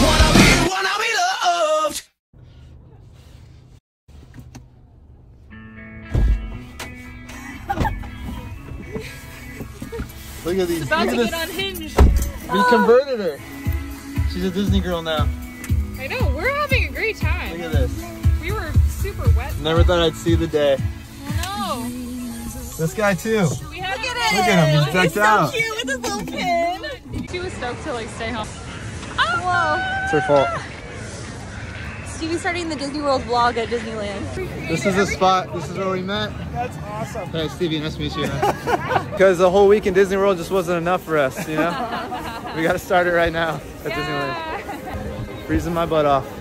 just wanna be loved. Look at these. About to get unhinged. We converted her. She's a Disney girl now. I know, we're having a great time. Look at this. We were super wet. Never thought I'd see the day. No. This guy too. We had look at him. Look at him. He's decked out. He's so cute with his little pin. She was stoked to like stay home. Oh. Whoa. It's her fault. Stevie's starting the Disney World vlog at Disneyland. This is the spot. This is where we met. That's awesome. Hey Stevie, nice to meet you. Because the whole week in Disney World just wasn't enough for us, you know. We got to start it right now at Disneyland. Freezing my butt off.